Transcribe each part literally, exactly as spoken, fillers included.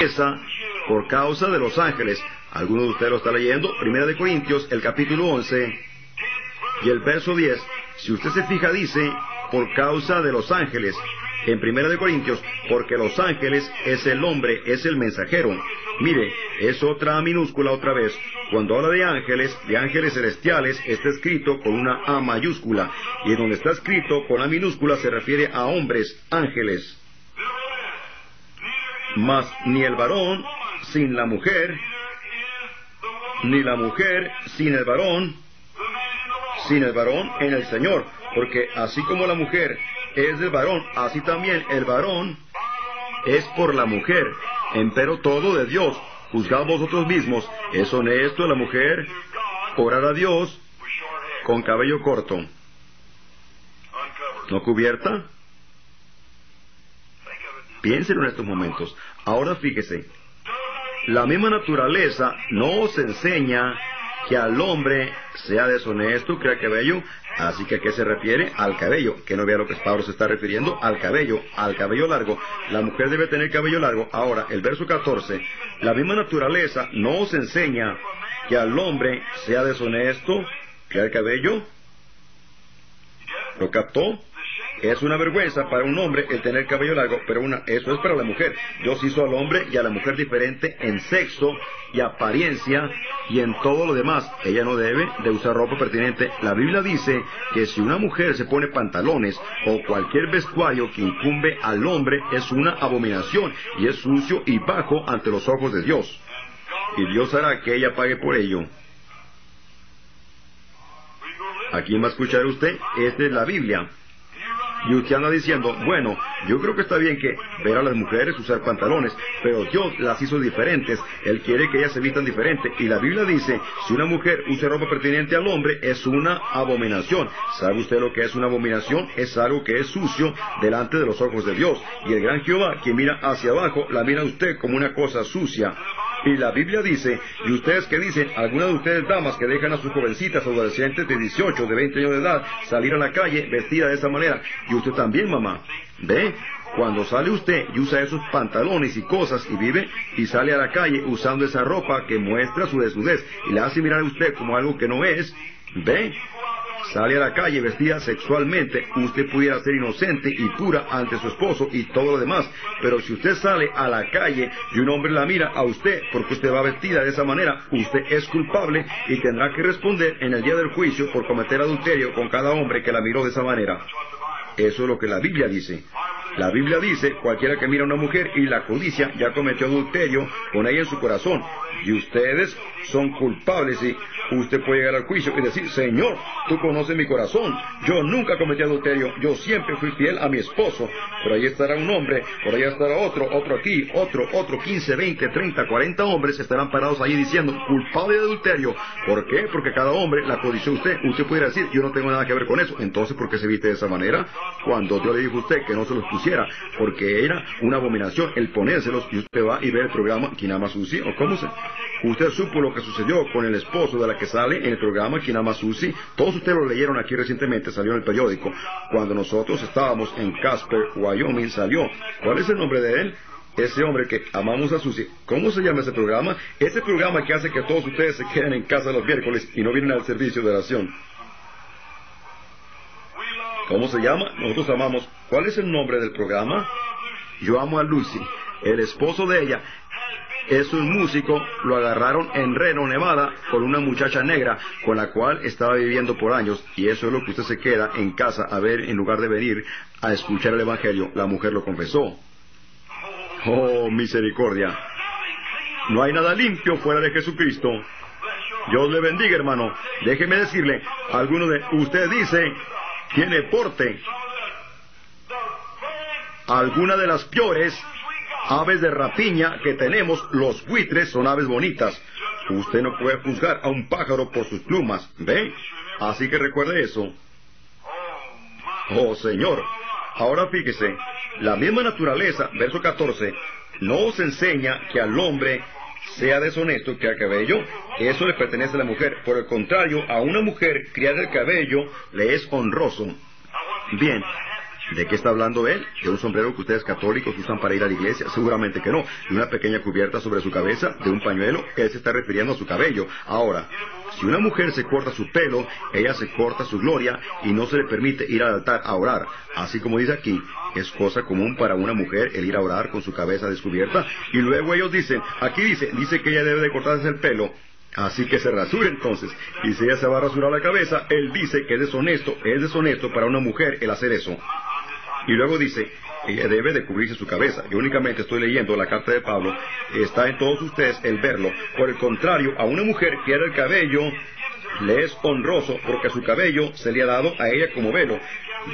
Esa, por causa de los ángeles. Alguno de ustedes lo está leyendo, Primera de Corintios, el capítulo once, y el verso diez. Si usted se fija, dice, por causa de los ángeles. En Primera de Corintios, porque los ángeles es el hombre, es el mensajero. Mire, es otra minúscula otra vez. Cuando habla de ángeles, de ángeles celestiales, está escrito con una A mayúscula. Y donde está escrito con A minúscula se refiere a hombres, ángeles. Mas ni el varón sin la mujer, ni la mujer sin el varón, sin el varón en el Señor. Porque así como la mujer es del varón, así también el varón es por la mujer. Empero todo de Dios. Juzgad vosotros mismos. ¿Es honesto la mujer orar a Dios con cabello corto? ¿No cubierta? Piénselo en estos momentos. Ahora fíjese. La misma naturaleza no os enseña que al hombre sea deshonesto, crea cabello. Así que, ¿a qué se refiere? Al cabello. Que no vea lo que Pablo se está refiriendo. Al cabello. Al cabello largo. La mujer debe tener cabello largo. Ahora, el verso catorce. La misma naturaleza no os enseña que al hombre sea deshonesto, crea el cabello. ¿Lo captó? Es una vergüenza para un hombre el tener cabello largo, pero una, eso es para la mujer. Dios hizo al hombre y a la mujer diferente en sexo y apariencia y en todo lo demás. Ella no debe de usar ropa pertinente. La Biblia dice que si una mujer se pone pantalones o cualquier vestuario que incumbe al hombre, es una abominación y es sucio y bajo ante los ojos de Dios. Y Dios hará que ella pague por ello. ¿A quién va a escuchar usted? Esta es la Biblia. Y usted anda diciendo, bueno, yo creo que está bien que ver a las mujeres usar pantalones, pero Dios las hizo diferentes. Él quiere que ellas se vistan diferente. Y la Biblia dice, si una mujer usa ropa pertinente al hombre, es una abominación. ¿Sabe usted lo que es una abominación? Es algo que es sucio delante de los ojos de Dios. Y el gran Jehová, que mira hacia abajo, la mira a usted como una cosa sucia. Y la Biblia dice, y ustedes que dicen, algunas de ustedes damas que dejan a sus jovencitas adolescentes de dieciocho, de veinte años de edad, salir a la calle vestida de esa manera. Y usted también, mamá. ¿Ve? Cuando sale usted y usa esos pantalones y cosas y vive, y sale a la calle usando esa ropa que muestra su desnudez y la hace mirar a usted como algo que no es, ¿ve? Sale a la calle vestida sexualmente, usted pudiera ser inocente y pura ante su esposo y todo lo demás, pero si usted sale a la calle y un hombre la mira a usted porque usted va vestida de esa manera, usted es culpable y tendrá que responder en el día del juicio por cometer adulterio con cada hombre que la miró de esa manera. Eso es lo que la Biblia dice. La Biblia dice, cualquiera que mira a una mujer y la codicia ya cometió adulterio con ella en su corazón. Y ustedes son culpables y usted puede llegar al juicio y decir, Señor, tú conoces mi corazón. Yo nunca cometí adulterio. Yo siempre fui fiel a mi esposo. Por ahí estará un hombre, por ahí estará otro, otro aquí, otro, otro, quince, veinte, treinta, cuarenta hombres estarán parados allí diciendo, culpable de adulterio. ¿Por qué? Porque cada hombre la codició a usted. Usted pudiera decir, yo no tengo nada que ver con eso. Entonces, ¿por qué se viste de esa manera? Cuando Dios le dijo a usted que no se los pusiera, porque era una abominación el ponérselos, y usted va y ve el programa Quien ama a Susie, o cómo se... Usted supo lo que sucedió con el esposo de la que sale en el programa Quien ama a Susie. Todos ustedes lo leyeron aquí recientemente, salió en el periódico. Cuando nosotros estábamos en Casper, Wyoming, salió. ¿Cuál es el nombre de él? Ese hombre que amamos a Susie. ¿Cómo se llama ese programa? Ese programa que hace que todos ustedes se queden en casa los miércoles y no vienen al servicio de oración. ¿Cómo se llama? Nosotros amamos. ¿Cuál es el nombre del programa? Yo amo a Lucy. El esposo de ella es un músico. Lo agarraron en Reno, Nevada, con una muchacha negra con la cual estaba viviendo por años. Y eso es lo que usted se queda en casa a ver en lugar de venir a escuchar el evangelio. La mujer lo confesó. Oh, misericordia. No hay nada limpio fuera de Jesucristo. Dios le bendiga, hermano. Déjeme decirle, alguno de ustedes dice... tiene porte. Algunas de las peores aves de rapiña que tenemos, los buitres, son aves bonitas. Usted no puede juzgar a un pájaro por sus plumas, ¿ve? Así que recuerde eso. Oh, Señor. Ahora fíjese, la misma naturaleza, verso catorce, no os enseña que al hombre sea deshonesto criar cabello. Eso le pertenece a la mujer. Por el contrario, a una mujer criar el cabello le es honroso. Bien, ¿De qué está hablando él? ¿De un sombrero que ustedes católicos usan para ir a la iglesia? Seguramente que no. ¿De una pequeña cubierta sobre su cabeza? ¿De un pañuelo? Él se está refiriendo a su cabello. Ahora, si una mujer se corta su pelo, ella se corta su gloria y no se le permite ir al altar a orar. Así como dice aquí, es cosa común para una mujer el ir a orar con su cabeza descubierta. Y luego ellos dicen, aquí dice, dice que ella debe de cortarse el pelo. Así que se rasura entonces, y si ella se va a rasurar la cabeza, él dice que es deshonesto, es deshonesto para una mujer el hacer eso. Y luego dice, ella debe de cubrirse su cabeza. Yo únicamente estoy leyendo la carta de Pablo, está en todos ustedes el verlo. Por el contrario, a una mujer que era el cabello, le es honroso, porque su cabello se le ha dado a ella como velo.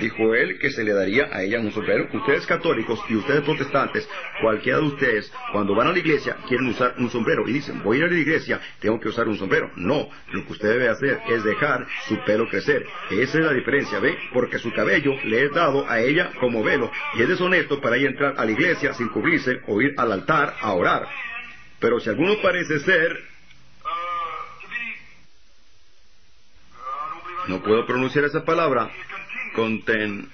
Dijo él que se le daría a ella un sombrero. Ustedes católicos y ustedes protestantes, cualquiera de ustedes, cuando van a la iglesia, quieren usar un sombrero. Y dicen, voy a ir a la iglesia, tengo que usar un sombrero. No, lo que usted debe hacer es dejar su pelo crecer. Esa es la diferencia, ¿ve? Porque su cabello le es dado a ella como velo. Y es deshonesto para ella entrar a la iglesia sin cubrirse o ir al altar a orar. Pero si alguno parece ser... No puedo pronunciar esa palabra. Conten,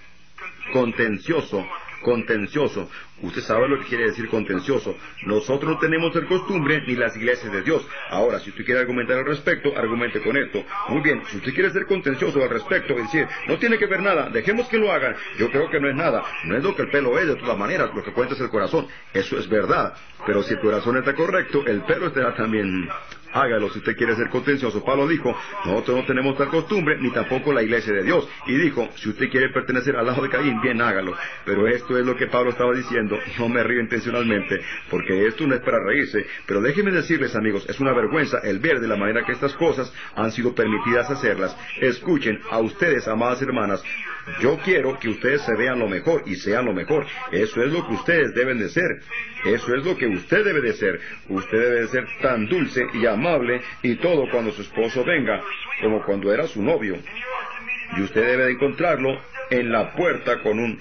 contencioso, contencioso. Usted sabe lo que quiere decir contencioso. Nosotros no tenemos el costumbre ni las iglesias de Dios. Ahora, si usted quiere argumentar al respecto, argumente con esto. Muy bien, si usted quiere ser contencioso al respecto, es decir, no tiene que ver nada, dejemos que lo hagan. Yo creo que no es nada. No es lo que el pelo es, de todas maneras, lo que cuenta es el corazón. Eso es verdad. Pero si el corazón está correcto, el pelo estará también... Hágalo si usted quiere ser contencioso. Pablo dijo, nosotros no tenemos tal costumbre, ni tampoco la iglesia de Dios. Y dijo, si usted quiere pertenecer al lado de Caín, bien hágalo. Pero esto es lo que Pablo estaba diciendo. No me río intencionalmente, porque esto no es para reírse. Pero déjenme decirles, amigos, es una vergüenza el ver de la manera que estas cosas han sido permitidas hacerlas. Escuchen, a ustedes, amadas hermanas, yo quiero que ustedes se vean lo mejor y sean lo mejor. Eso es lo que ustedes deben de ser. Eso es lo que usted debe de ser. Usted debe de ser tan dulce y amable. amable y todo cuando su esposo venga, como cuando era su novio. Y usted debe de encontrarlo en la puerta con un,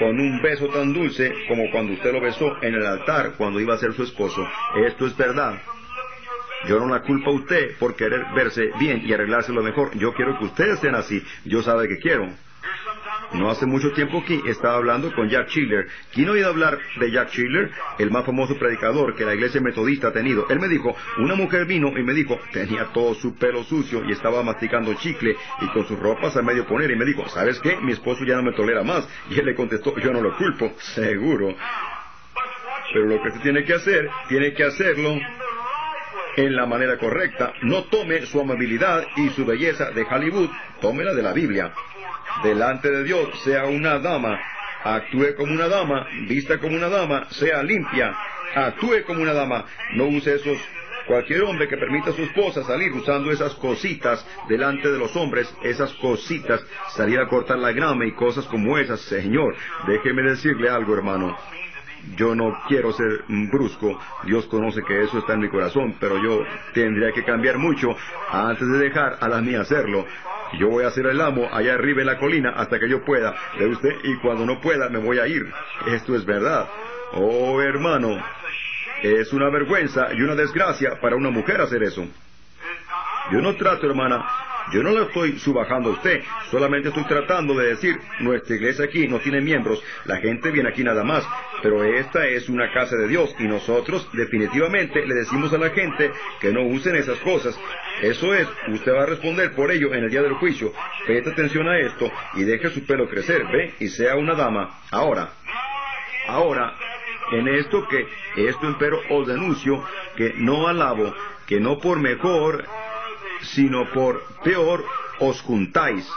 con un beso tan dulce como cuando usted lo besó en el altar cuando iba a ser su esposo. Esto es verdad. Yo no la culpo a usted por querer verse bien y arreglarse lo mejor. Yo quiero que ustedes sean así. Yo sabe que quiero. No hace mucho tiempo que estaba hablando con Jack Chiller. ¿Quién ha oído hablar de Jack Chiller? El más famoso predicador que la iglesia metodista ha tenido. Él me dijo, una mujer vino y me dijo, tenía todo su pelo sucio y estaba masticando chicle y con sus ropas a medio poner. Y me dijo, ¿sabes qué? Mi esposo ya no me tolera más. Y él le contestó, yo no lo culpo, seguro. Pero lo que usted tiene que hacer, tiene que hacerlo... en la manera correcta. No tome su amabilidad y su belleza de Hollywood, tómela de la Biblia. Delante de Dios, sea una dama, actúe como una dama, vista como una dama, sea limpia, actúe como una dama, no use esos... Cualquier hombre que permita a su esposa salir usando esas cositas delante de los hombres, esas cositas, salir a cortar la grama y cosas como esas, señor, déjeme decirle algo, hermano. Yo no quiero ser brusco, Dios conoce que eso está en mi corazón, pero yo tendría que cambiar mucho antes de dejar a las mías hacerlo. Yo voy a ser el amo allá arriba en la colina hasta que yo pueda, ¿ve usted? Y cuando no pueda me voy a ir. Esto es verdad. Oh, hermano, es una vergüenza y una desgracia para una mujer hacer eso. Yo no trato, hermana, yo no la estoy subajando a usted, solamente estoy tratando de decir, nuestra iglesia aquí no tiene miembros, la gente viene aquí nada más, pero esta es una casa de Dios, y nosotros definitivamente le decimos a la gente que no usen esas cosas. Eso es, usted va a responder por ello en el día del juicio. Preste atención a esto, y deje su pelo crecer, ¿ve? Y sea una dama. Ahora, ahora... En esto que, esto empero os denuncio, que no alabo, que no por mejor, sino por peor os juntáis.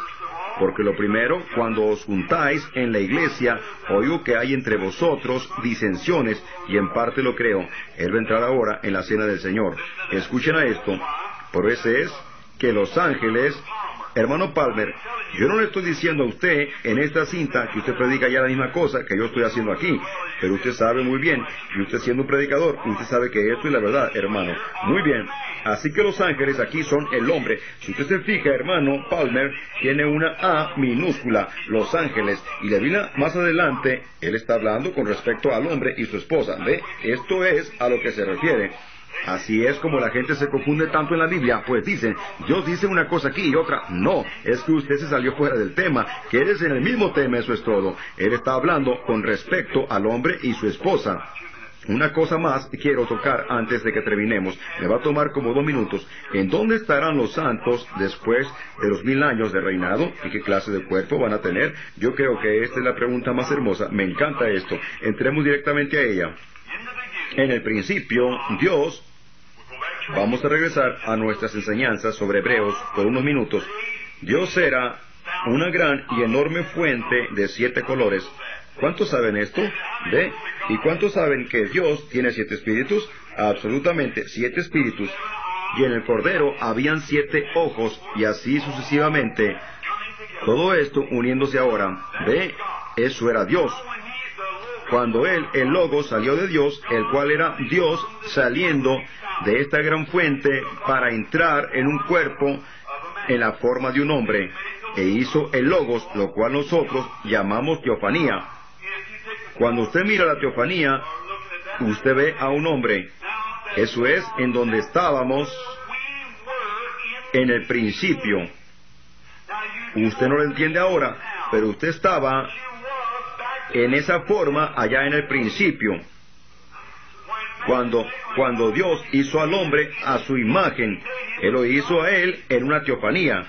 Porque lo primero, cuando os juntáis en la iglesia, oigo que hay entre vosotros disensiones, y en parte lo creo. Él va a entrar ahora en la cena del Señor. Escuchen a esto, por ese es que los ángeles... Hermano Palmer, yo no le estoy diciendo a usted en esta cinta que usted predica ya la misma cosa que yo estoy haciendo aquí, pero usted sabe muy bien, y usted siendo un predicador, usted sabe que esto es la verdad, hermano. Muy bien, así que los ángeles aquí son el hombre. Si usted se fija, hermano Palmer, tiene una A minúscula, los ángeles, y la Biblia más adelante, él está hablando con respecto al hombre y su esposa, ¿ve? Esto es a lo que se refiere. Así es como la gente se confunde tanto en la Biblia, pues dicen, Dios dice una cosa aquí y otra. No, es que usted se salió fuera del tema, que eres en el mismo tema, eso es todo. Él está hablando con respecto al hombre y su esposa. Una cosa más quiero tocar antes de que terminemos. Me va a tomar como dos minutos. ¿En dónde estarán los santos después de los mil años de reinado? ¿Y qué clase de cuerpo van a tener? Yo creo que esta es la pregunta más hermosa. Me encanta esto. Entremos directamente a ella. En el principio, Dios... Vamos a regresar a nuestras enseñanzas sobre Hebreos por unos minutos. Dios era una gran y enorme fuente de siete colores. ¿Cuántos saben esto? ¿De? ¿Y cuántos saben que Dios tiene siete espíritus? Absolutamente, siete espíritus. Y en el Cordero habían siete ojos, y así sucesivamente. Todo esto uniéndose ahora. ¿De? Eso era Dios. Cuando Él, el Logos, salió de Dios, el cual era Dios saliendo de esta gran fuente para entrar en un cuerpo en la forma de un hombre, e hizo el Logos, lo cual nosotros llamamos teofanía. Cuando usted mira la teofanía, usted ve a un hombre. Eso es en donde estábamos en el principio. Usted no lo entiende ahora, pero usted estaba en esa forma allá en el principio. Cuando, cuando Dios hizo al hombre a su imagen, Él lo hizo a él en una teofanía,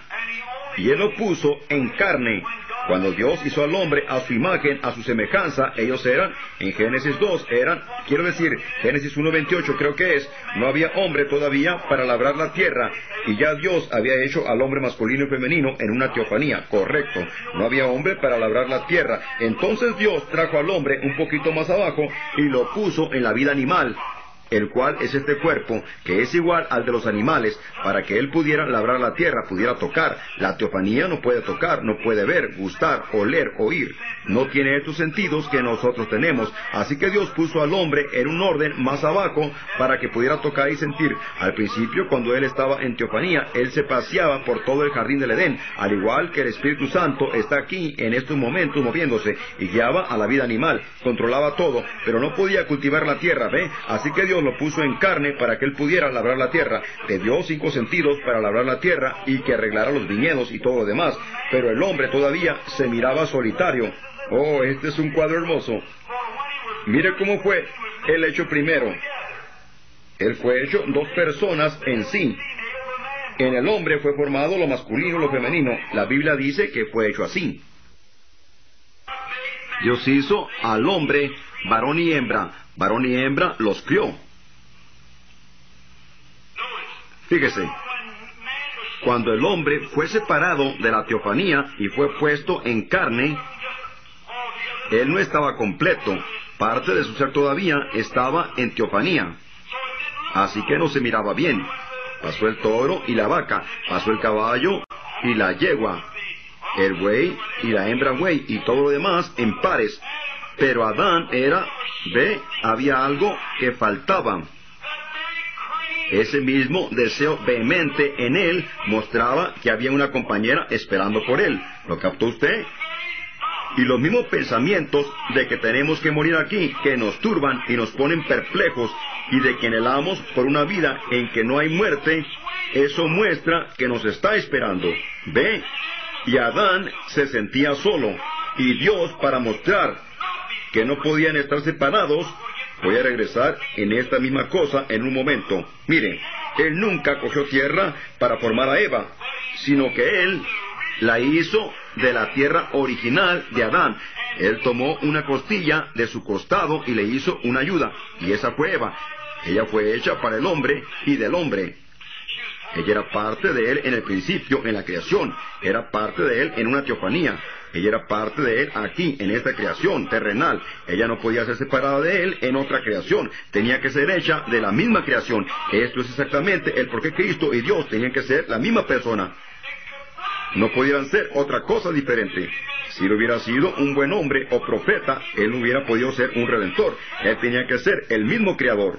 y Él lo puso en carne. Cuando Dios hizo al hombre a su imagen, a su semejanza, ellos eran, en Génesis dos, eran, quiero decir, Génesis uno veintiocho creo que es, no había hombre todavía para labrar la tierra, y ya Dios había hecho al hombre masculino y femenino en una teofanía, correcto, no había hombre para labrar la tierra. Entonces Dios trajo al hombre un poquito más abajo y lo puso en la vida animal, el cual es este cuerpo, que es igual al de los animales, para que él pudiera labrar la tierra, pudiera tocar. La teofanía no puede tocar, no puede ver, gustar, oler, oír. No tiene estos sentidos que nosotros tenemos. Así que Dios puso al hombre en un orden más abajo para que pudiera tocar y sentir. Al principio, cuando él estaba en teofanía, él se paseaba por todo el jardín del Edén, al igual que el Espíritu Santo está aquí en estos momentos moviéndose, y guiaba a la vida animal, controlaba todo, pero no podía cultivar la tierra, ¿ve? Así que Dios lo puso en carne para que él pudiera labrar la tierra. Le dio cinco sentidos para labrar la tierra y que arreglara los viñedos y todo lo demás. Pero el hombre todavía se miraba solitario. Oh, este es un cuadro hermoso. Mire cómo fue él hecho primero. Él fue hecho dos personas en sí. En el hombre fue formado lo masculino y lo femenino. La Biblia dice que fue hecho así. Dios hizo al hombre varón y hembra. Varón y hembra los crió. Fíjese, cuando el hombre fue separado de la teofanía y fue puesto en carne, él no estaba completo, parte de su ser todavía estaba en teofanía, así que no se miraba bien. Pasó el toro y la vaca, pasó el caballo y la yegua, el buey y la hembra buey y todo lo demás en pares, pero Adán era, ve, había algo que faltaba. Ese mismo deseo vehemente en él mostraba que había una compañera esperando por él. ¿Lo captó usted? Y los mismos pensamientos de que tenemos que morir aquí, que nos turban y nos ponen perplejos, y de que anhelamos por una vida en que no hay muerte, eso muestra que nos está esperando. ¿Ve? Y Adán se sentía solo, y Dios, para mostrar que no podían estar separados, voy a regresar en esta misma cosa en un momento. Miren, él nunca cogió tierra para formar a Eva, sino que él la hizo de la tierra original de Adán. Él tomó una costilla de su costado y le hizo una ayuda, y esa fue Eva. Ella fue hecha para el hombre y del hombre. Ella era parte de él en el principio, en la creación. Era parte de él en una teofanía. Ella era parte de él aquí, en esta creación terrenal. Ella no podía ser separada de él en otra creación. Tenía que ser hecha de la misma creación. Esto es exactamente el por qué Cristo y Dios tenían que ser la misma persona. No pudieran ser otra cosa diferente. Si él hubiera sido un buen hombre o profeta, él hubiera podido ser un redentor. Él tenía que ser el mismo creador.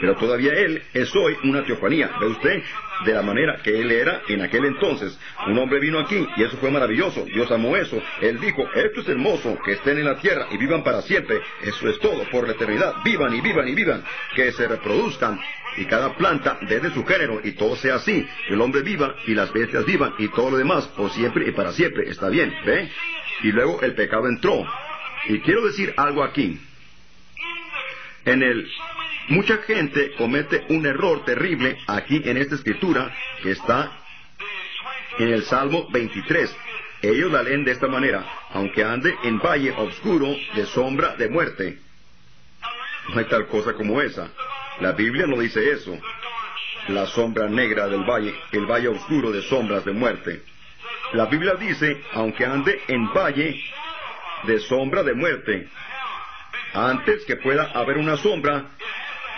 Pero todavía él es hoy una teofanía, ¿ve usted? De la manera que él era en aquel entonces. Un hombre vino aquí y eso fue maravilloso. Dios amó eso. Él dijo, esto es hermoso, que estén en la tierra y vivan para siempre. Eso es todo, por la eternidad. Vivan y vivan y vivan. Que se reproduzcan y cada planta desde su género y todo sea así. El hombre viva y las bestias vivan y todo lo demás por siempre y para siempre. Está bien, ¿ve? Y luego el pecado entró. Y quiero decir algo aquí. En el... Mucha gente comete un error terrible aquí en esta escritura que está en el Salmo veintitrés. Ellos la leen de esta manera, aunque ande en valle oscuro de sombra de muerte. No hay tal cosa como esa. La Biblia no dice eso. La sombra negra del valle, el valle oscuro de sombras de muerte. La Biblia dice, aunque ande en valle de sombra de muerte. Antes que pueda haber una sombra,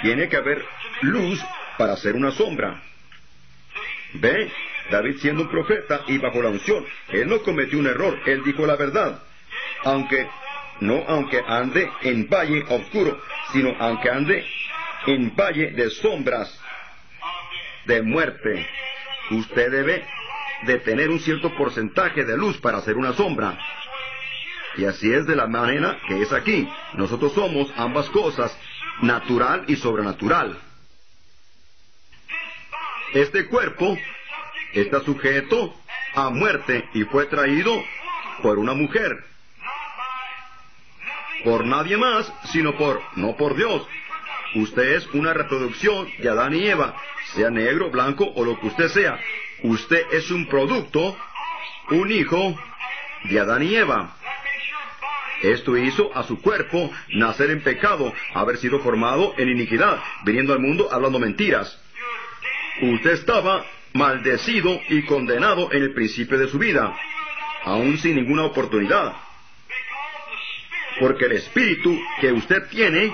tiene que haber luz para hacer una sombra. ¿Ve? David siendo un profeta y bajo la unción, él no cometió un error, él dijo la verdad. Aunque, no aunque ande en valle oscuro, sino aunque ande en valle de sombras de muerte. Usted debe de tener un cierto porcentaje de luz para hacer una sombra. Y así es de la manera que es aquí. Nosotros somos ambas cosas, natural y sobrenatural. Este cuerpo está sujeto a muerte y fue traído por una mujer. Por nadie más, sino por, no por Dios. Usted es una reproducción de Adán y Eva, sea negro, blanco o lo que usted sea. Usted es un producto, un hijo de Adán y Eva. Esto hizo a su cuerpo nacer en pecado, haber sido formado en iniquidad, viniendo al mundo hablando mentiras. Usted estaba maldecido y condenado en el principio de su vida, aún sin ninguna oportunidad. Porque el espíritu que usted tiene,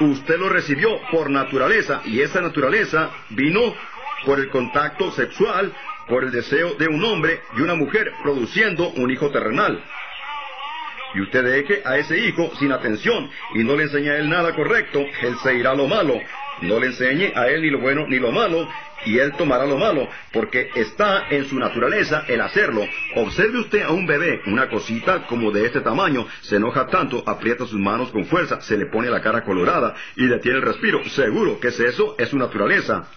usted lo recibió por naturaleza, y esa naturaleza vino por el contacto sexual, por el deseo de un hombre y una mujer, produciendo un hijo terrenal. Y usted deje a ese hijo sin atención y no le enseña a él nada correcto, él se irá a lo malo. No le enseñe a él ni lo bueno ni lo malo, y él tomará lo malo, porque está en su naturaleza el hacerlo. Observe usted a un bebé, una cosita como de este tamaño, se enoja tanto, aprieta sus manos con fuerza, se le pone la cara colorada y detiene el respiro. Seguro que es eso, es su naturaleza.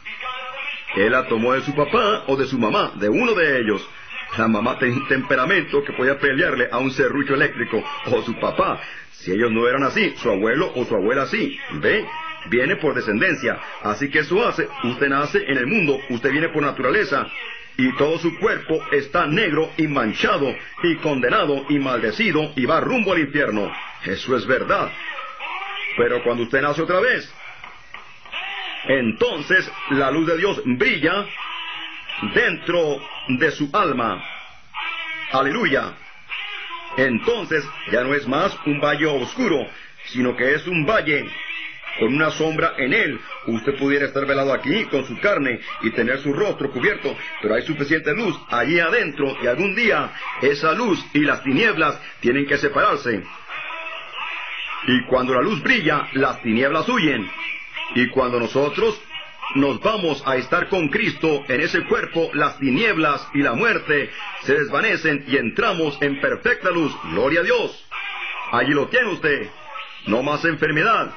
Él la tomó de su papá o de su mamá, de uno de ellos. La mamá tenía un temperamento que podía pelearle a un serrucho eléctrico, o su papá. Si ellos no eran así, su abuelo o su abuela sí. ¿Ve? Viene por descendencia. Así que eso hace. Usted nace en el mundo, usted viene por naturaleza. Y todo su cuerpo está negro y manchado, y condenado y maldecido, y va rumbo al infierno. Eso es verdad. Pero cuando usted nace otra vez, entonces la luz de Dios brilla dentro de su alma. Aleluya. Entonces ya no es más un valle oscuro, sino que es un valle con una sombra en él. Usted pudiera estar velado aquí con su carne y tener su rostro cubierto, pero hay suficiente luz allí adentro, y algún día esa luz y las tinieblas tienen que separarse. Y cuando la luz brilla, las tinieblas huyen. Y cuando nosotros nos vamos a estar con Cristo en ese cuerpo, las tinieblas y la muerte se desvanecen y entramos en perfecta luz. ¡Gloria a Dios! Allí lo tiene usted. No más enfermedad,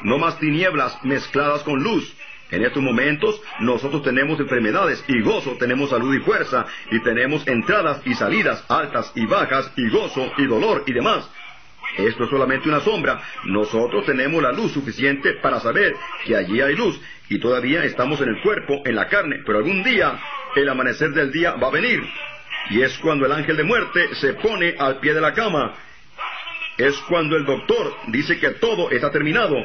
no más tinieblas mezcladas con luz. En estos momentos nosotros tenemos enfermedades y gozo, tenemos salud y fuerza, y tenemos entradas y salidas, altas y bajas, y gozo y dolor y demás. Esto es solamente una sombra. Nosotros tenemos la luz suficiente para saber que allí hay luz, y todavía estamos en el cuerpo, en la carne, pero algún día el amanecer del día va a venir, y es cuando el ángel de muerte se pone al pie de la cama. Es cuando el doctor dice que todo está terminado,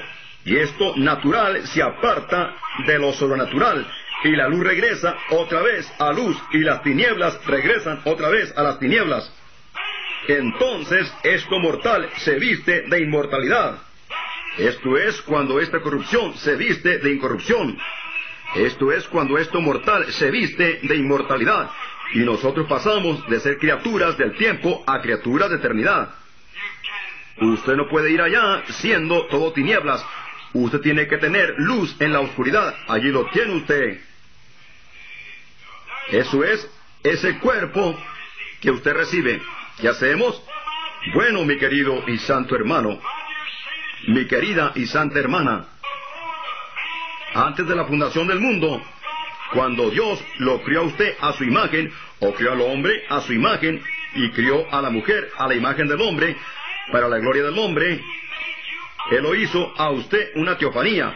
y esto natural se aparta de lo sobrenatural, y la luz regresa otra vez a luz, y las tinieblas regresan otra vez a las tinieblas. Entonces, esto mortal se viste de inmortalidad. Esto es cuando esta corrupción se viste de incorrupción. Esto es cuando esto mortal se viste de inmortalidad. Y nosotros pasamos de ser criaturas del tiempo a criaturas de eternidad. Usted no puede ir allá siendo todo tinieblas. Usted tiene que tener luz en la oscuridad. Allí lo tiene usted. Eso es ese cuerpo que usted recibe. ¿Qué hacemos? Bueno, mi querido y santo hermano, mi querida y santa hermana, antes de la fundación del mundo, cuando Dios lo crió a usted a su imagen, o crió al hombre a su imagen, y crió a la mujer a la imagen del hombre, para la gloria del hombre, Él lo hizo a usted una teofanía,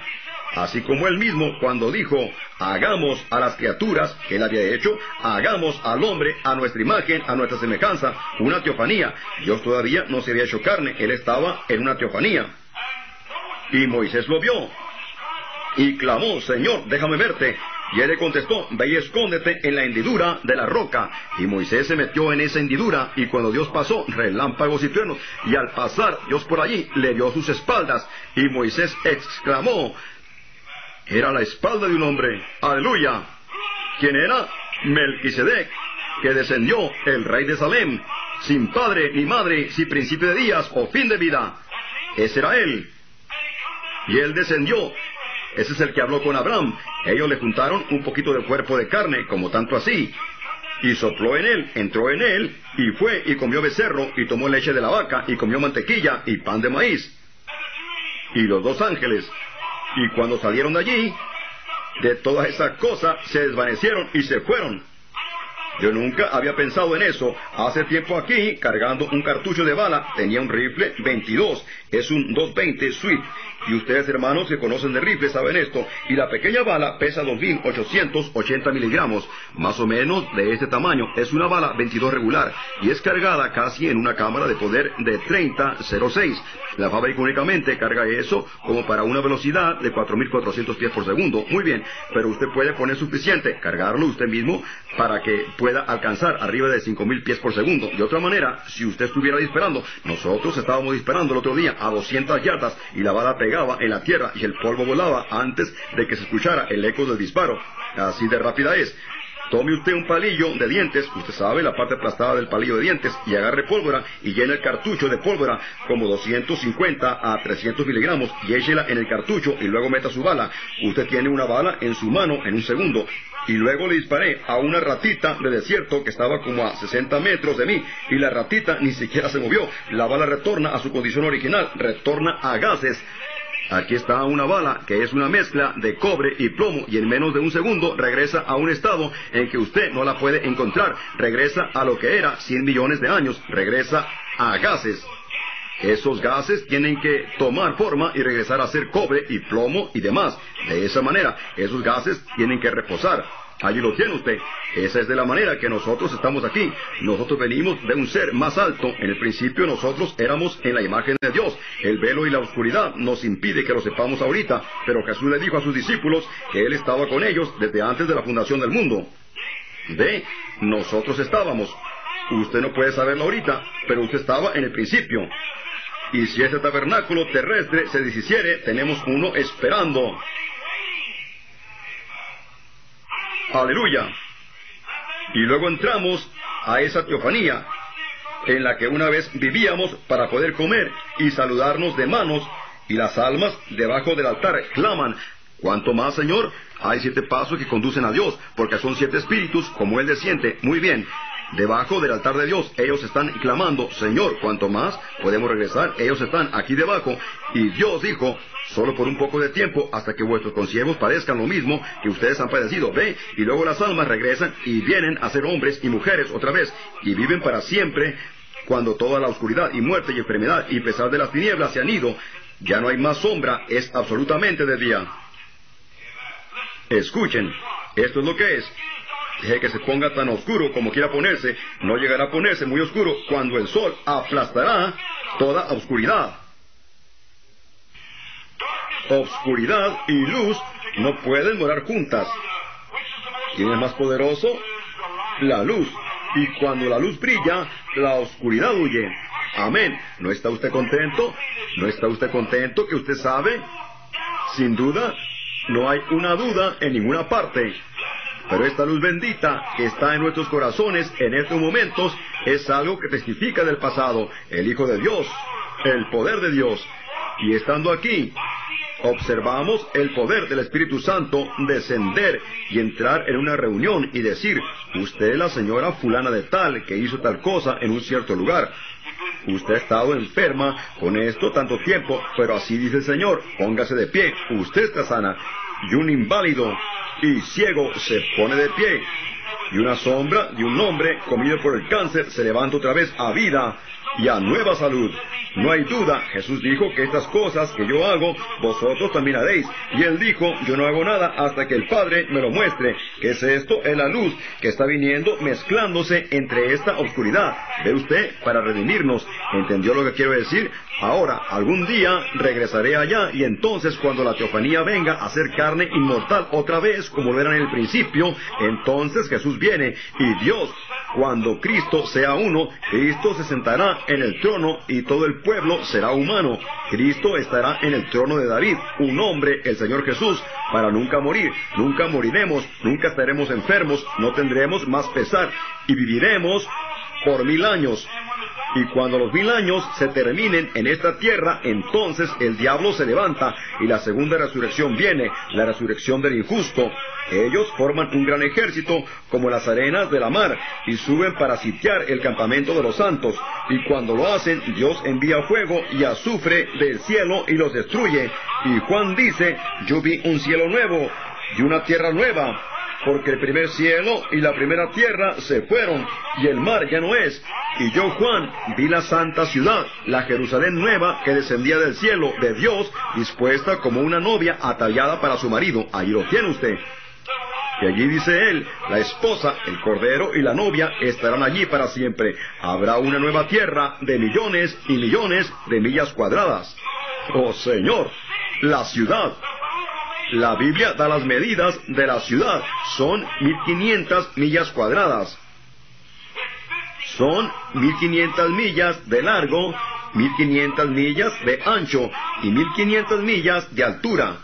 así como Él mismo cuando dijo, hagamos a las criaturas, que Él había hecho, hagamos al hombre a nuestra imagen, a nuestra semejanza, una teofanía. Dios todavía no se había hecho carne, Él estaba en una teofanía. Y Moisés lo vio, y clamó, Señor, déjame verte. Y Él le contestó, ve y escóndete en la hendidura de la roca. Y Moisés se metió en esa hendidura, y cuando Dios pasó, relámpagos y truenos, y al pasar Dios por allí, le dio sus espaldas. Y Moisés exclamó, era la espalda de un hombre, aleluya. ¿Quién era? Melquisedec, que descendió, el rey de Salem, sin padre ni madre, sin principio de días o fin de vida. Ese era Él. Y Él descendió. Ese es el que habló con Abraham. Ellos le juntaron un poquito de cuerpo de carne, como tanto así. Y sopló en él, entró en él, y fue, y comió becerro, y tomó leche de la vaca, y comió mantequilla, y pan de maíz. Y los dos ángeles. Y cuando salieron de allí, de todas esas cosas, se desvanecieron y se fueron. Yo nunca había pensado en eso. Hace tiempo aquí, cargando un cartucho de bala, tenía un rifle veintidós. Es un dos veinte Swift. Y ustedes, hermanos, que conocen de rifles, saben esto. Y la pequeña bala pesa dos mil ochocientos ochenta miligramos, más o menos de este tamaño. Es una bala veintidós regular, y es cargada casi en una cámara de poder de treinta coma cero seis. La fábrica únicamente carga eso como para una velocidad de cuatro mil cuatrocientos pies por segundo. Muy bien, pero usted puede poner suficiente, cargarlo usted mismo, para que pueda alcanzar arriba de cinco mil pies por segundo. De otra manera, si usted estuviera disparando, nosotros estábamos disparando el otro día a doscientas yardas, y la bala pegaba en la tierra y el polvo volaba antes de que se escuchara el eco del disparo. Así de rápida es. Tome usted un palillo de dientes, usted sabe la parte aplastada del palillo de dientes, y agarre pólvora y llene el cartucho de pólvora como doscientos cincuenta a trescientos miligramos, y échela en el cartucho y luego meta su bala. Usted tiene una bala en su mano en un segundo. Y luego le disparé a una ratita de desierto que estaba como a sesenta metros de mí, y la ratita ni siquiera se movió. La bala retorna a su condición original, retorna a gases. Aquí está una bala que es una mezcla de cobre y plomo, y en menos de un segundo regresa a un estado en que usted no la puede encontrar. Regresa a lo que era cien millones de años. Regresa a gases. Esos gases tienen que tomar forma y regresar a ser cobre y plomo y demás. De esa manera, esos gases tienen que reposar. Allí lo tiene usted. Esa es de la manera que nosotros estamos aquí. Nosotros venimos de un ser más alto. En el principio nosotros éramos en la imagen de Dios. El velo y la oscuridad nos impide que lo sepamos ahorita, pero Jesús le dijo a sus discípulos que Él estaba con ellos desde antes de la fundación del mundo. De nosotros estábamos. Usted no puede saberlo ahorita, pero usted estaba en el principio. Y si este tabernáculo terrestre se deshiciere, tenemos uno esperando. Aleluya. Y luego entramos a esa teofanía en la que una vez vivíamos para poder comer y saludarnos de manos, y las almas debajo del altar claman, ¿cuánto más, Señor? Hay siete pasos que conducen a Dios, porque son siete espíritus, como Él desciende. Muy bien. Debajo del altar de Dios, ellos están clamando, Señor, ¿cuánto más? Podemos regresar, ellos están aquí debajo. Y Dios dijo, solo por un poco de tiempo, hasta que vuestros consiervos padezcan lo mismo que ustedes han padecido, ve, y luego las almas regresan y vienen a ser hombres y mujeres otra vez, y viven para siempre, cuando toda la oscuridad y muerte y enfermedad y pesar de las tinieblas se han ido, ya no hay más sombra, es absolutamente de día. Escuchen, esto es lo que es. Deje que se ponga tan oscuro como quiera ponerse, no llegará a ponerse muy oscuro cuando el sol aplastará toda oscuridad. Oscuridad y luz no pueden morar juntas. ¿Quién es más poderoso? La luz. Y cuando la luz brilla, la oscuridad huye. Amén. ¿No está usted contento? ¿No está usted contento que usted sabe? Sin duda, no hay una duda en ninguna parte. Pero esta luz bendita que está en nuestros corazones en estos momentos es algo que testifica del pasado, el Hijo de Dios, el poder de Dios. Y estando aquí, observamos el poder del Espíritu Santo descender y entrar en una reunión y decir, usted es la señora fulana de tal que hizo tal cosa en un cierto lugar. Usted ha estado enferma con esto tanto tiempo, pero así dice el Señor, póngase de pie, usted está sana. Y un inválido y ciego se pone de pie. Y una sombra de un hombre comido por el cáncer se levanta otra vez a vida y a nueva salud. No hay duda, Jesús dijo que estas cosas que yo hago, vosotros también haréis. Y Él dijo, yo no hago nada hasta que el Padre me lo muestre. ¿Qué es esto? Es la luz que está viniendo mezclándose entre esta oscuridad. ¿Ve usted? Para redimirnos. ¿Entendió lo que quiero decir? Ahora, algún día regresaré allá y entonces cuando la teofanía venga a ser carne inmortal otra vez, como era en el principio, entonces Jesús viene y Dios, cuando Cristo sea uno, Cristo se sentará en el trono y todo el pueblo será humano. Cristo estará en el trono de David, un hombre, el Señor Jesús, para nunca morir. Nunca moriremos, nunca estaremos enfermos, no tendremos más pesar y viviremos por mil años. Y cuando los mil años se terminen en esta tierra, entonces el diablo se levanta y la segunda resurrección viene, la resurrección del injusto. Ellos forman un gran ejército como las arenas de la mar y suben para sitiar el campamento de los santos. Y cuando lo hacen, Dios envía fuego y azufre del cielo y los destruye. Y Juan dice, yo vi un cielo nuevo y una tierra nueva, porque el primer cielo y la primera tierra se fueron, y el mar ya no es. Y yo, Juan, vi la santa ciudad, la Jerusalén nueva, que descendía del cielo de Dios, dispuesta como una novia ataviada para su marido. Allí lo tiene usted. Y allí dice él, la esposa, el cordero y la novia estarán allí para siempre. Habrá una nueva tierra de millones y millones de millas cuadradas. ¡Oh, Señor! ¡La ciudad! La Biblia da las medidas de la ciudad. Son mil quinientas millas cuadradas. Son mil quinientas millas de largo, mil quinientas millas de ancho y mil quinientas millas de altura.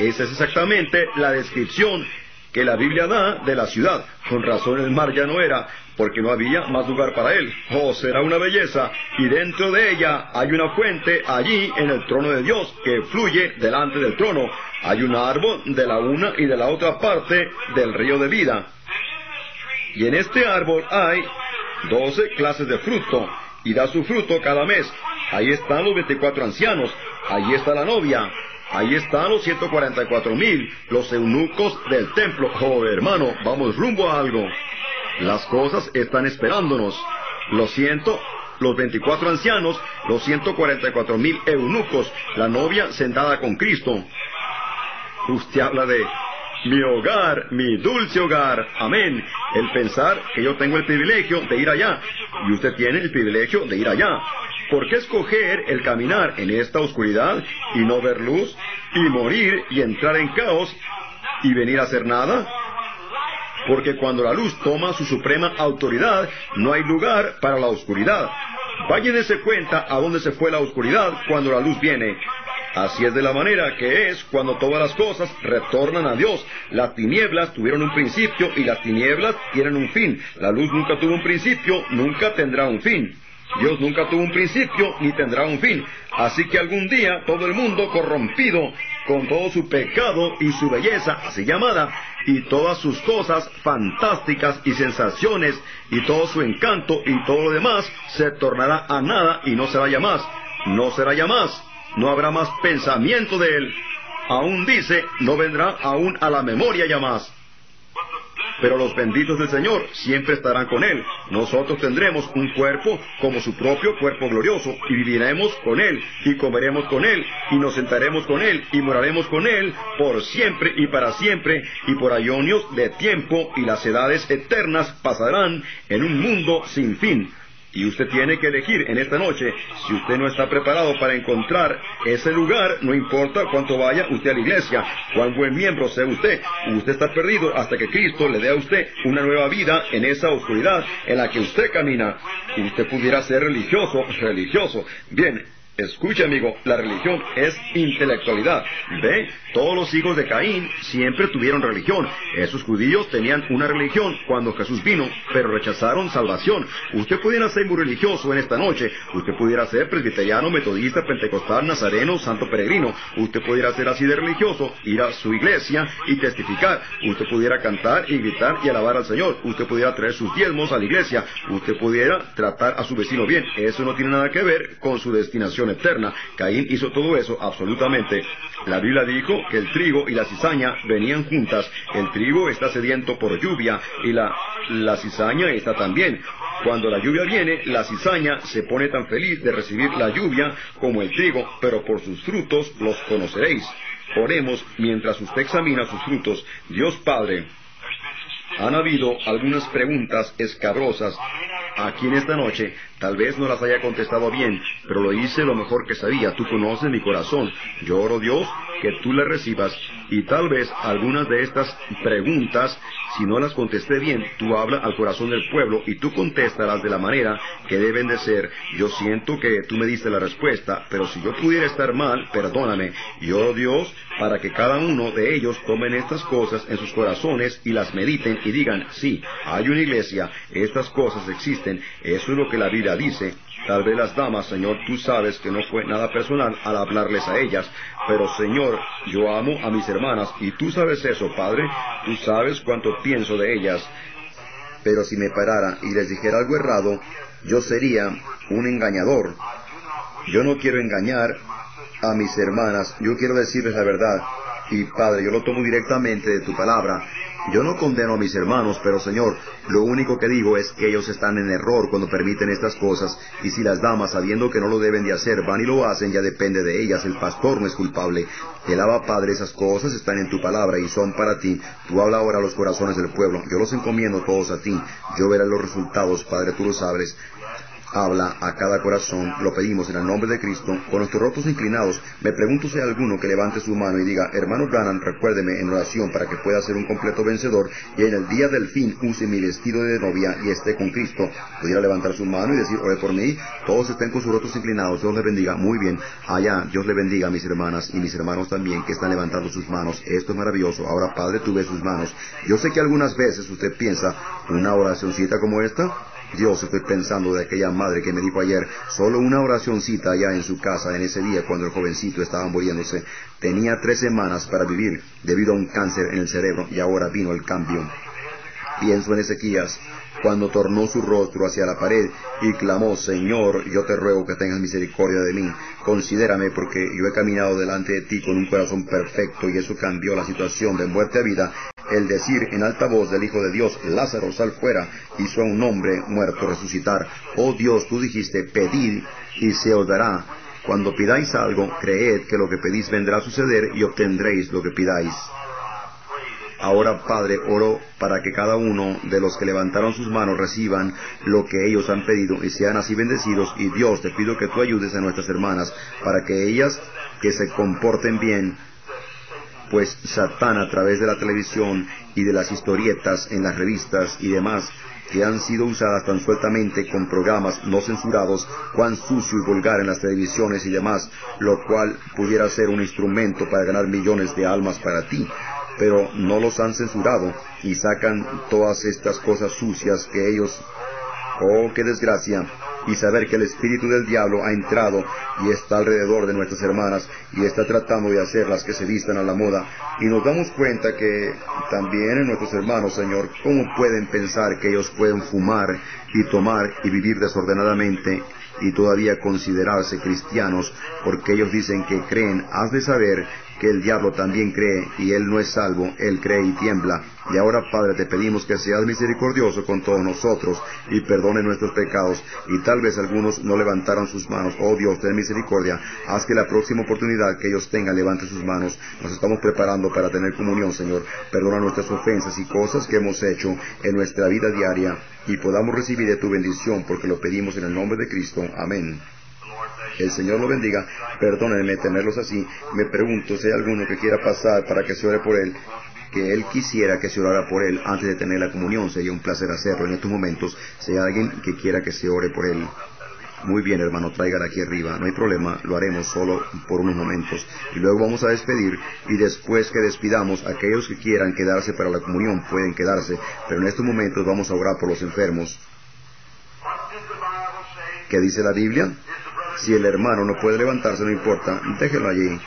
Esa es exactamente la descripción que la Biblia da de la ciudad. Con razón el mar ya no era, porque no había más lugar para él. Oh, será una belleza, y dentro de ella hay una fuente allí en el trono de Dios, que fluye delante del trono. Hay un árbol de la una y de la otra parte del río de vida. Y en este árbol hay doce clases de fruto, y da su fruto cada mes. Ahí están los veinticuatro ancianos, ahí está la novia, ahí están los ciento cuarenta y cuatro mil, los eunucos del templo. Oh, hermano, vamos rumbo a algo. Las cosas están esperándonos. Lo siento, los veinticuatro ancianos, los ciento cuarenta y cuatro mil eunucos, la novia sentada con Cristo. Usted habla de mi hogar, mi dulce hogar. Amén. El pensar que yo tengo el privilegio de ir allá, y usted tiene el privilegio de ir allá. ¿Por qué escoger el caminar en esta oscuridad y no ver luz, y morir y entrar en caos y venir a hacer nada? Porque cuando la luz toma su suprema autoridad, no hay lugar para la oscuridad. Vayan dése cuenta a dónde se fue la oscuridad cuando la luz viene. Así es de la manera que es cuando todas las cosas retornan a Dios. Las tinieblas tuvieron un principio y las tinieblas tienen un fin. La luz nunca tuvo un principio, nunca tendrá un fin. Dios nunca tuvo un principio ni tendrá un fin. Así que algún día todo el mundo corrompido con todo su pecado y su belleza así llamada y todas sus cosas fantásticas y sensaciones y todo su encanto y todo lo demás se tornará a nada y no será ya más. No será ya más. No habrá más pensamiento de él. Aún dice, no vendrá aún a la memoria ya más. Pero los benditos del Señor siempre estarán con Él. Nosotros tendremos un cuerpo como su propio cuerpo glorioso, y viviremos con Él, y comeremos con Él, y nos sentaremos con Él, y moraremos con Él por siempre y para siempre, y por aeonios de tiempo, y las edades eternas pasarán en un mundo sin fin. Y usted tiene que elegir en esta noche. Si usted no está preparado para encontrar ese lugar, no importa cuánto vaya usted a la iglesia, cuán buen miembro sea usted, usted está perdido hasta que Cristo le dé a usted una nueva vida en esa oscuridad en la que usted camina. Usted pudiera ser religioso, religioso. Bien, Escucha, amigo, la religión es intelectualidad. Ve, todos los hijos de Caín siempre tuvieron religión. Esos judíos tenían una religión cuando Jesús vino, pero rechazaron salvación. Usted pudiera ser muy religioso en esta noche. Usted pudiera ser presbiteriano, metodista, pentecostal, nazareno, santo peregrino. Usted pudiera ser así de religioso, ir a su iglesia y testificar. Usted pudiera cantar y gritar y alabar al Señor. Usted pudiera traer sus diezmos a la iglesia. Usted pudiera tratar a su vecino bien. Eso no tiene nada que ver con su destinación eterna. Caín hizo todo eso, absolutamente. La Biblia dijo que el trigo y la cizaña venían juntas. El trigo está sediento por lluvia y la, la cizaña está también. Cuando la lluvia viene, la cizaña se pone tan feliz de recibir la lluvia como el trigo, pero por sus frutos los conoceréis. Oremos mientras usted examina sus frutos. Dios Padre, han habido algunas preguntas escabrosas aquí en esta noche. Tal vez no las haya contestado bien, pero lo hice lo mejor que sabía. Tú conoces mi corazón. Yo oro, Dios, que tú las recibas. Y tal vez algunas de estas preguntas, si no las contesté bien, tú habla al corazón del pueblo y tú contestarás de la manera que deben de ser. Yo siento que tú me diste la respuesta, pero si yo pudiera estar mal, perdóname. Yo oro, Dios, para que cada uno de ellos tomen estas cosas en sus corazones y las mediten y digan, sí, hay una iglesia, estas cosas existen, eso es lo que la Biblia dice. Tal vez las damas, Señor, tú sabes que no fue nada personal al hablarles a ellas, pero Señor, yo amo a mis hermanas, y tú sabes eso, Padre, tú sabes cuánto pienso de ellas, pero si me parara y les dijera algo errado, yo sería un engañador. Yo no quiero engañar a mis hermanas, yo quiero decirles la verdad. Y, Padre, yo lo tomo directamente de tu palabra. Yo no condeno a mis hermanos, pero, Señor, lo único que digo es que ellos están en error cuando permiten estas cosas, y si las damas, sabiendo que no lo deben de hacer, van y lo hacen, ya depende de ellas. El pastor no es culpable. El Abba, Padre, esas cosas están en tu palabra y son para ti. Tú habla ahora a los corazones del pueblo. Yo los encomiendo todos a ti. Yo veré los resultados, Padre, tú lo sabes. Habla a cada corazón, lo pedimos en el nombre de Cristo, con nuestros rostros inclinados. Me pregunto si hay alguno que levante su mano y diga, hermano Branham, recuérdeme en oración para que pueda ser un completo vencedor, y en el día del fin use mi vestido de novia y esté con Cristo. Pudiera levantar su mano y decir, ore por mí. Todos estén con sus rostros inclinados, Dios les bendiga. Muy bien, allá, Dios les bendiga a mis hermanas y mis hermanos también que están levantando sus manos. Esto es maravilloso. Ahora, Padre, tú ves sus manos. Yo sé que algunas veces usted piensa, ¿una oracioncita como esta? Dios, estoy pensando de aquella madre que me dijo ayer, solo una oracioncita allá en su casa en ese día cuando el jovencito estaba muriéndose. Tenía tres semanas para vivir debido a un cáncer en el cerebro y ahora vino el cambio. Pienso en Ezequías, cuando tornó su rostro hacia la pared y clamó, Señor, yo te ruego que tengas misericordia de mí, considérame porque yo he caminado delante de ti con un corazón perfecto, y eso cambió la situación de muerte a vida. El decir en alta voz del Hijo de Dios, Lázaro, sal fuera, hizo a un hombre muerto resucitar. Oh Dios, tú dijiste, pedid y se os dará. Cuando pidáis algo, creed que lo que pedís vendrá a suceder y obtendréis lo que pidáis. Ahora, Padre, oro para que cada uno de los que levantaron sus manos reciban lo que ellos han pedido y sean así bendecidos. Y Dios, te pido que tú ayudes a nuestras hermanas para que ellas que se comporten bien, pues Satán a través de la televisión y de las historietas en las revistas y demás, que han sido usadas tan sueltamente con programas no censurados, cuán sucio y vulgar en las televisiones y demás, lo cual pudiera ser un instrumento para ganar millones de almas para ti, pero no los han censurado y sacan todas estas cosas sucias que ellos... ¡Oh, qué desgracia! Y saber que el espíritu del diablo ha entrado y está alrededor de nuestras hermanas y está tratando de hacerlas que se vistan a la moda. Y nos damos cuenta que también en nuestros hermanos, Señor, ¿cómo pueden pensar que ellos pueden fumar y tomar y vivir desordenadamente y todavía considerarse cristianos? Porque ellos dicen que creen. Has de saber que el diablo también cree, y él no es salvo, él cree y tiembla. Y ahora, Padre, te pedimos que seas misericordioso con todos nosotros, y perdone nuestros pecados, y tal vez algunos no levantaron sus manos. Oh Dios, ten misericordia, haz que la próxima oportunidad que ellos tengan, levante sus manos. Nos estamos preparando para tener comunión, Señor. Perdona nuestras ofensas y cosas que hemos hecho en nuestra vida diaria, y podamos recibir de tu bendición, porque lo pedimos en el nombre de Cristo. Amén. El Señor lo bendiga. Perdónenme tenerlos así. Me pregunto si hay alguno que quiera pasar para que se ore por él, que él quisiera que se orara por él antes de tener la comunión. Sería un placer hacerlo en estos momentos. Si hay alguien que quiera que se ore por él. Muy bien, hermano, tráigala aquí arriba. No hay problema, lo haremos solo por unos momentos. Y luego vamos a despedir, y después que despidamos, aquellos que quieran quedarse para la comunión pueden quedarse, pero en estos momentos vamos a orar por los enfermos. ¿Qué dice la Biblia? Si el hermano no puede levantarse, no importa, déjenlo allí.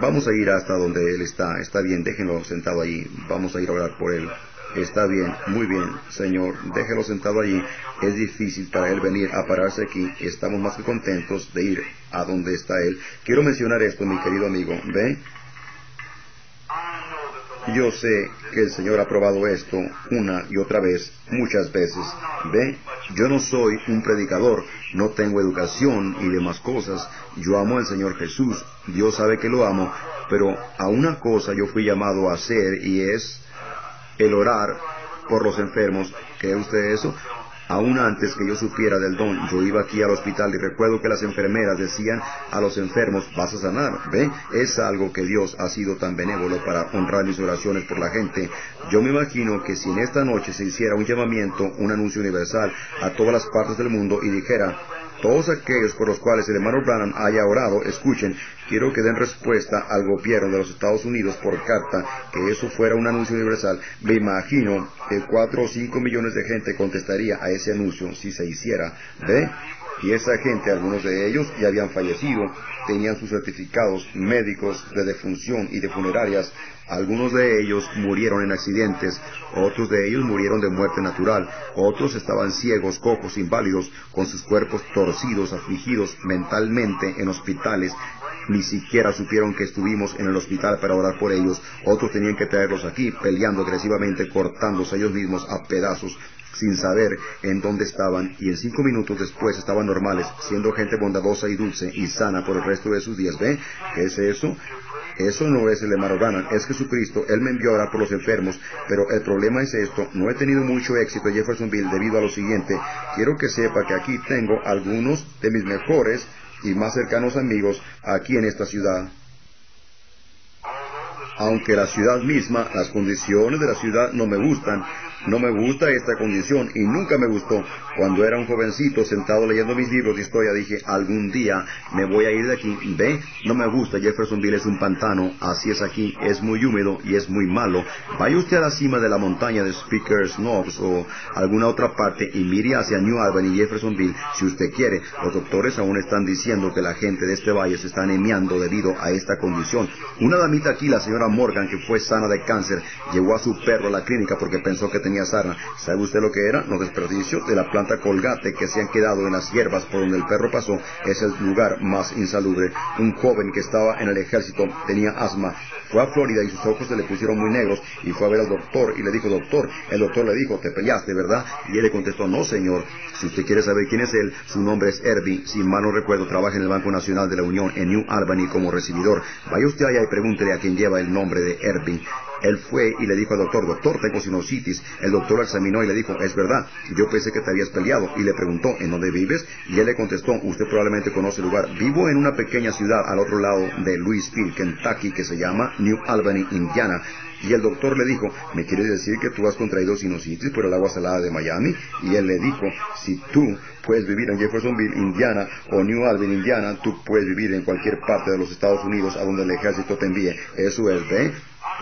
Vamos a ir hasta donde él está. Está bien, déjenlo sentado allí. Vamos a ir a orar por él. Está bien, muy bien, Señor, déjelo sentado allí. Es difícil para él venir a pararse aquí. Estamos más que contentos de ir a donde está él. Quiero mencionar esto, mi querido amigo. ¿Ve? Yo sé que el Señor ha probado esto una y otra vez, muchas veces. ¿Ve? Yo no soy un predicador, no tengo educación y demás cosas. Yo amo al Señor Jesús. Dios sabe que lo amo, pero a una cosa yo fui llamado a hacer, y es el orar por los enfermos. ¿Cree usted eso? Aún antes que yo supiera del don, yo iba aquí al hospital y recuerdo que las enfermeras decían a los enfermos, vas a sanar, ¿ve? Es algo que Dios ha sido tan benévolo para honrar mis oraciones por la gente. Yo me imagino que si en esta noche se hiciera un llamamiento, un anuncio universal a todas las partes del mundo y dijera, todos aquellos por los cuales el hermano Branham haya orado, escuchen, quiero que den respuesta al gobierno de los Estados Unidos por carta, que eso fuera un anuncio universal. Me imagino que cuatro o cinco millones de gente contestaría a ese anuncio si se hiciera. ¿Ve? Y esa gente, algunos de ellos ya habían fallecido, tenían sus certificados médicos de defunción y de funerarias. Algunos de ellos murieron en accidentes, otros de ellos murieron de muerte natural, otros estaban ciegos, cojos, inválidos, con sus cuerpos torcidos, afligidos mentalmente en hospitales. Ni siquiera supieron que estuvimos en el hospital para orar por ellos. Otros tenían que traerlos aquí, peleando agresivamente, cortándose ellos mismos a pedazos, sin saber en dónde estaban, y en cinco minutos después estaban normales, siendo gente bondadosa y dulce y sana por el resto de sus días. ¿Ve? ¿Qué es eso? Eso no es el de Marogana, es Jesucristo. Él me envió a orar por los enfermos, pero el problema es esto. No he tenido mucho éxito en Jeffersonville debido a lo siguiente. Quiero que sepa que aquí tengo algunos de mis mejores y más cercanos amigos aquí en esta ciudad. Aunque la ciudad misma, las condiciones de la ciudad no me gustan, no me gusta esta condición y nunca me gustó. Cuando era un jovencito sentado leyendo mis libros de historia dije, algún día me voy a ir de aquí. ¿Ve? No me gusta. Jeffersonville es un pantano, así es aquí, es muy húmedo y es muy malo. Vaya usted a la cima de la montaña de Speakers Knobs o alguna otra parte y mire hacia New Albany y Jeffersonville si usted quiere. Los doctores aún están diciendo que la gente de este valle se está anemiando debido a esta condición. Una damita aquí, la señora Morgan, que fue sana de cáncer, llevó a su perro a la clínica porque pensó que tenía sana. ¿Sabe usted lo que era? Los desperdicios de la planta Colgate que se han quedado en las hierbas por donde el perro pasó. Es el lugar más insalubre. Un joven que estaba en el ejército tenía asma. Fue a Florida y sus ojos se le pusieron muy negros y fue a ver al doctor y le dijo, doctor, el doctor le dijo, te peleaste, ¿verdad? Y él le contestó, no, señor. Si usted quiere saber quién es él, su nombre es Ervin. Si mal no recuerdo, trabaja en el Banco Nacional de la Unión en New Albany como recibidor. Vaya usted allá y pregúntele a quien lleva el nombre de Ervin. Él fue y le dijo al doctor, doctor, tengo sinusitis. El doctor lo examinó y le dijo, es verdad, yo pensé que te habías peleado. Y le preguntó, ¿en dónde vives? Y él le contestó, usted probablemente conoce el lugar. Vivo en una pequeña ciudad al otro lado de Louisville, Kentucky, que se llama New Albany, Indiana. Y el doctor le dijo, ¿me quieres decir que tú has contraído sinusitis por el agua salada de Miami? Y él le dijo, si tú puedes vivir en Jeffersonville, Indiana, o New Albany, Indiana, tú puedes vivir en cualquier parte de los Estados Unidos a donde el ejército te envíe. Eso es, ¿eh?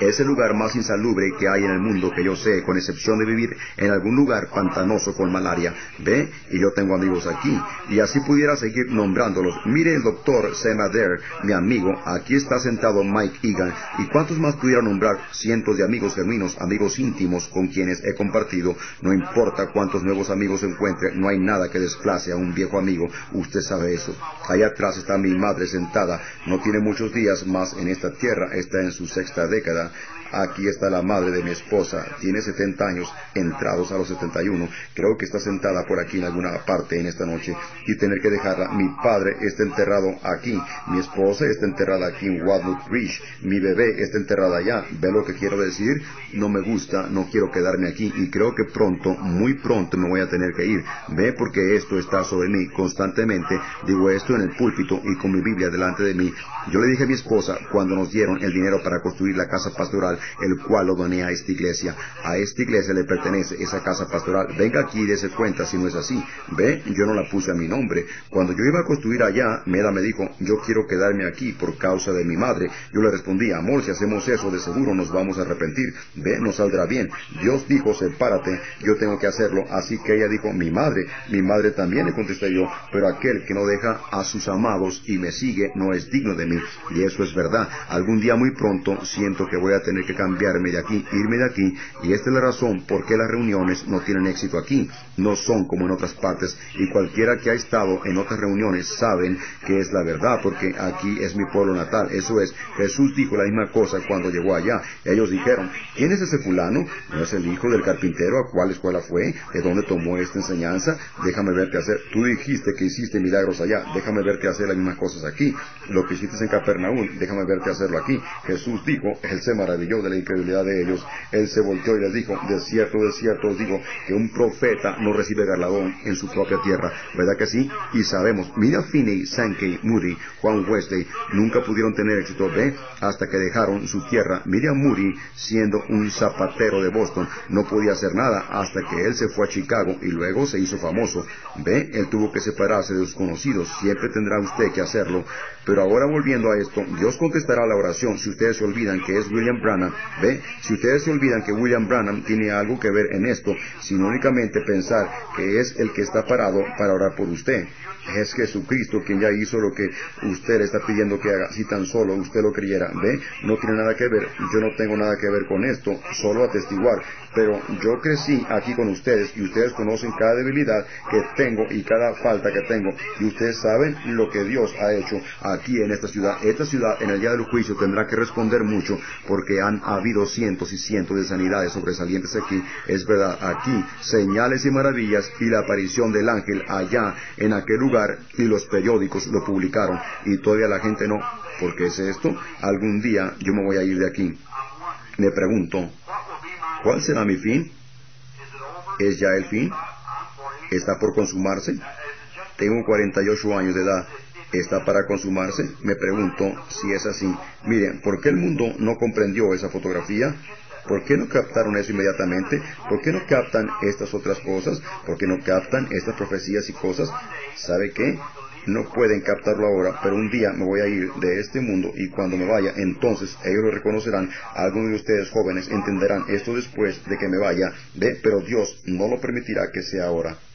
Es el lugar más insalubre que hay en el mundo que yo sé, con excepción de vivir en algún lugar pantanoso con malaria. ¿Ve? Y yo tengo amigos aquí. Y así pudiera seguir nombrándolos. Mire el doctor Senadere, mi amigo. Aquí está sentado Mike Egan. ¿Y cuántos más pudiera nombrar? Cientos de amigos genuinos, amigos íntimos con quienes he compartido. No importa cuántos nuevos amigos encuentre, no hay nada que desplace a un viejo amigo. Usted sabe eso. Allá atrás está mi madre sentada. No tiene muchos días más en esta tierra. Está en su sexta década. Aquí está la madre de mi esposa, tiene setenta años, entrados a los setenta y uno. Creo que está sentada por aquí en alguna parte en esta noche y tener que dejarla. Mi padre está enterrado aquí, mi esposa está enterrada aquí en Walnut Ridge, mi bebé está enterrada allá. ¿Ve lo que quiero decir? No me gusta, no quiero quedarme aquí y creo que pronto, muy pronto me voy a tener que ir. ¿Ve? Porque esto está sobre mí constantemente. Digo esto en el púlpito y con mi Biblia delante de mí. Yo le dije a mi esposa, cuando nos dieron el dinero para construir la casa pastoral, el cual lo doné a esta iglesia. A esta iglesia le pertenece esa casa pastoral. Venga aquí y dése cuenta si no es así. Ve, yo no la puse a mi nombre. Cuando yo iba a construir allá, Meda me dijo, yo quiero quedarme aquí por causa de mi madre. Yo le respondí, amor, si hacemos eso, de seguro nos vamos a arrepentir. Ve, nos saldrá bien. Dios dijo, sepárate, yo tengo que hacerlo. Así que ella dijo, mi madre, mi madre también, le contesté yo, pero aquel que no deja a sus amados y me sigue no es digno de mí. Y eso es verdad. Algún día muy pronto siento que voy a tener que cambiarme de aquí, irme de aquí, y esta es la razón por qué las reuniones no tienen éxito aquí. No son como en otras partes, y cualquiera que ha estado en otras reuniones saben que es la verdad, porque aquí es mi pueblo natal. Eso es, Jesús dijo la misma cosa cuando llegó allá. Ellos dijeron, ¿quién es ese fulano? ¿No es el hijo del carpintero? ¿A cuál escuela fue? ¿De dónde tomó esta enseñanza? Déjame verte hacer. Tú dijiste que hiciste milagros allá. Déjame verte hacer las mismas cosas aquí. Lo que hiciste en Cafarnaúm, déjame verte hacerlo aquí. Jesús dijo, él se maravilló de la incredulidad de ellos. Él se volteó y les dijo, de cierto, de cierto os digo, que un profeta no recibe galardón en su propia tierra. ¿Verdad que sí? Y sabemos, Miriam Finney, Sankey, Moody, Juan Wesley, nunca pudieron tener éxito, ¿ve? Hasta que dejaron su tierra. Miriam Moody, siendo un zapatero de Boston, no podía hacer nada hasta que él se fue a Chicago y luego se hizo famoso. ¿Ve? Él tuvo que separarse de sus conocidos. Siempre tendrá usted que hacerlo. Pero ahora, volviendo a esto, Dios contestará la oración si ustedes se olvidan que es William Branham. ¿Ve? Si ustedes se olvidan que William Branham tiene algo que ver en esto, sino únicamente pensar que es el que está parado para orar por usted. Es Jesucristo quien ya hizo lo que usted le está pidiendo que haga, si tan solo usted lo creyera. ¿Ve? No tiene nada que ver. Yo no tengo nada que ver con esto, solo atestiguar. Pero yo crecí aquí con ustedes y ustedes conocen cada debilidad que tengo y cada falta que tengo. Y ustedes saben lo que Dios ha hecho aquí en esta ciudad. Esta ciudad en el día del juicio tendrá que responder mucho porque han habido cientos y cientos de sanidades sobresalientes aquí. Es verdad, aquí, señales y maravillas y la aparición del ángel allá en aquel lugar y los periódicos lo publicaron y todavía la gente no. ¿Por qué es esto? Algún día yo me voy a ir de aquí. Me pregunto, ¿cuál será mi fin? ¿Es ya el fin? ¿Está por consumarse? Tengo cuarenta y ocho años de edad. ¿Está para consumarse? Me pregunto si es así. Miren, ¿por qué el mundo no comprendió esa fotografía? ¿Por qué no captaron eso inmediatamente? ¿Por qué no captan estas otras cosas? ¿Por qué no captan estas profecías y cosas? ¿Sabe qué? No pueden captarlo ahora, pero un día me voy a ir de este mundo y cuando me vaya, entonces ellos lo reconocerán. Algunos de ustedes jóvenes entenderán esto después de que me vaya, ¿ve? Pero Dios no lo permitirá que sea ahora.